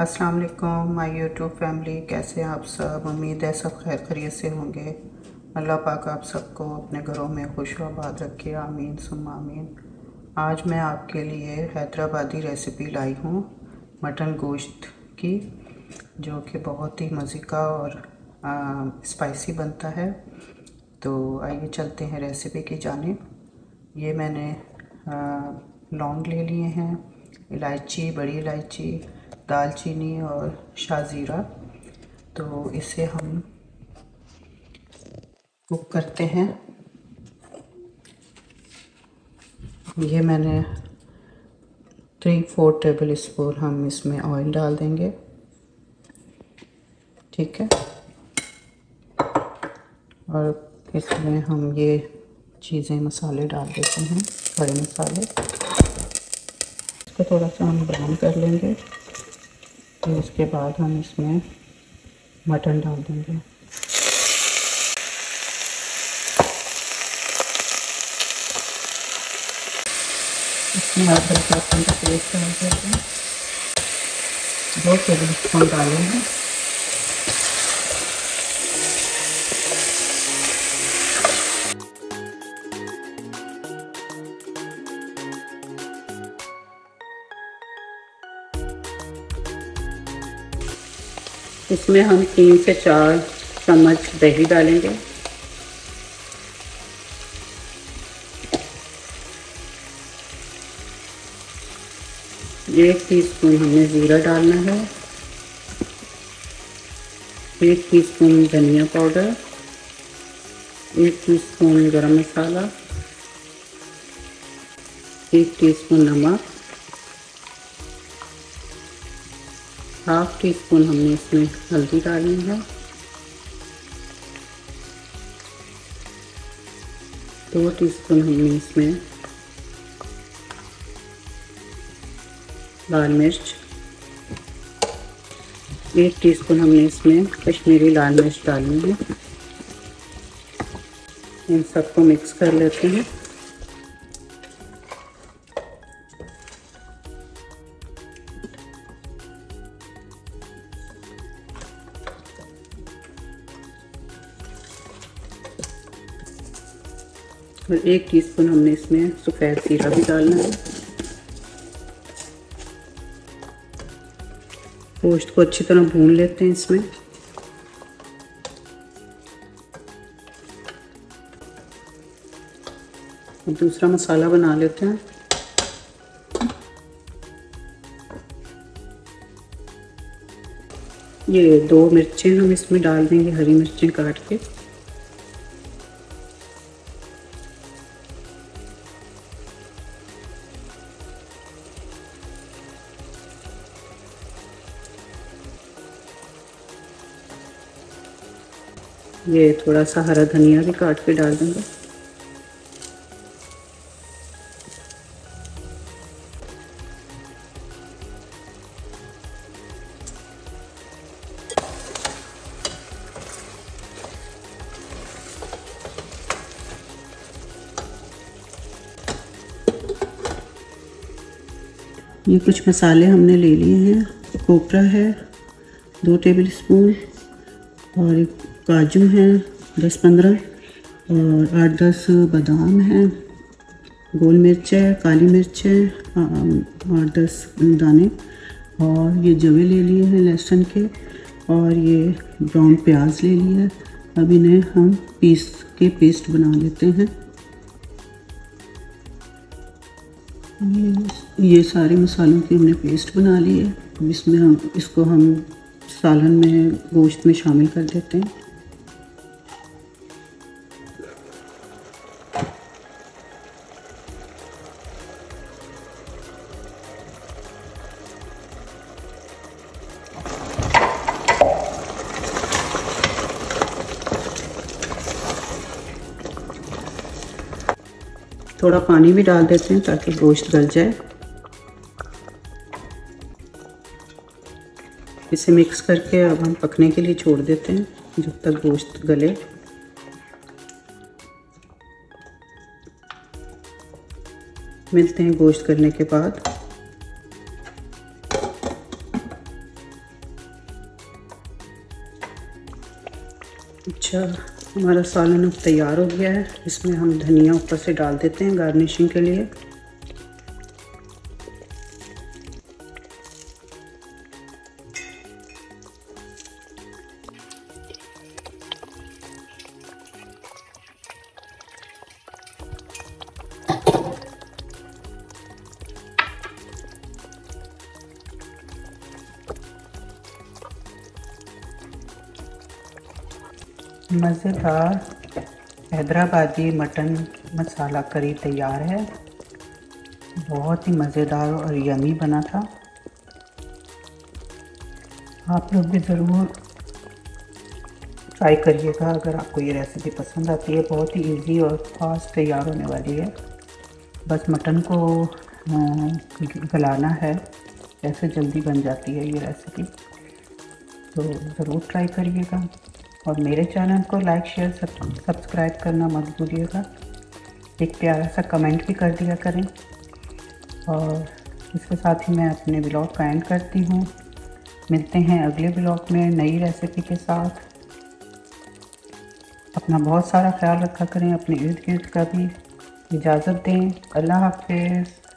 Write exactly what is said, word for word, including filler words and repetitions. अस्सलाम वालेकुम my YouTube family, कैसे हैं आप सब। उम्मीद है सब खैर खैरियत से होंगे। अल्लाह पाक आप सबको अपने घरों में खुश व आबाद रखे, आमीन सुम्मा आमीन। आज मैं आपके लिए हैदराबादी रेसिपी लाई हूँ मटन गोश्त की, जो कि बहुत ही मज़े का और आ, स्पाइसी बनता है। तो आइए चलते हैं रेसिपी की जानिब। ये मैंने लौंग ले लिए हैं, इलायची, बड़ी इलायची, दालचीनी और शाहजीरा। तो इसे हम कुक करते हैं। ये मैंने थ्री फोर टेबल स्पून हम इसमें ऑयल डाल देंगे, ठीक है। और इसमें हम ये चीज़ें मसाले डाल देते हैं, खड़े मसाले। इसको थोड़ा सा हम ब्राउन कर लेंगे, तो इसके बाद हम इसमें मटन डाल देंगे। इसमें आप हल्का सा पेस्ट डाल देते हैं, दो टेबल स्पून डालेंगे। इसमें हम तीन से चार चम्मच दही डालेंगे। एक टीस्पून हमें जीरा डालना है, एक टीस्पून धनिया पाउडर, एक टीस्पून गरम मसाला, एक टीस्पून नमक, हाफ टी स्पून हमने इसमें हल्दी डाली है। दो टी स्पून हमने इसमें लाल मिर्च, एक टी स्पून हमने इसमें कश्मीरी लाल मिर्च डाली है। इन सबको मिक्स कर लेते हैं। और एक टीस्पून हमने इसमें सफ़ेद जीरा भी डालना है। गोश्त को अच्छी तरह भून लेते हैं इसमें। दूसरा मसाला बना लेते हैं। ये दो मिर्चें हम इसमें डाल देंगे, हरी मिर्चें काट के। ये थोड़ा सा हरा धनिया भी काट के डाल देंगे। ये कुछ मसाले हमने ले लिए हैं। कोपरा है दो टेबल स्पून, और एक काजू हैं दस पंद्रह, और आठ दस बादाम हैं, गोल मिर्च है, काली मिर्च है, आठ दस दाने, और ये जवे ले लिए हैं लहसुन के, और ये ब्राउन प्याज ले लिया। अब इन्हें हम पीस के पेस्ट बना लेते हैं। ये ये सारे मसालों की हमने पेस्ट बना ली है। इसमें हम इसको हम सालन में गोश्त में शामिल कर देते हैं। थोड़ा पानी भी डाल देते हैं ताकि गोश्त गल जाए। इसे मिक्स करके अब हम पकने के लिए छोड़ देते हैं जब तक गोश्त गले। मिलते हैं गोश्त गलने के बाद। हमारा सालन अब तैयार हो गया है। इसमें हम धनिया ऊपर से डाल देते हैं गार्निशिंग के लिए। मज़ेदार हैदराबादी मटन मसाला करी तैयार है। बहुत ही मज़ेदार और यमी बना था। आप लोग भी ज़रूर ट्राई करिएगा अगर आपको ये रेसिपी पसंद आती है। बहुत ही इजी और फास्ट तैयार होने वाली है। बस मटन को गलाना है, ऐसे जल्दी बन जाती है ये रेसिपी। तो ज़रूर ट्राई करिएगा और मेरे चैनल को लाइक शेयर सब सब्सक्राइब करना मत भूलिएगा। एक प्यारा सा कमेंट भी कर दिया करें। और इसके साथ ही मैं अपने ब्लॉग का एंड करती हूँ। मिलते हैं अगले ब्लॉग में नई रेसिपी के साथ। अपना बहुत सारा ख्याल रखा करें, अपने इर्द गिर्द का भी। इजाज़त दें। अल्लाह हाफिज़।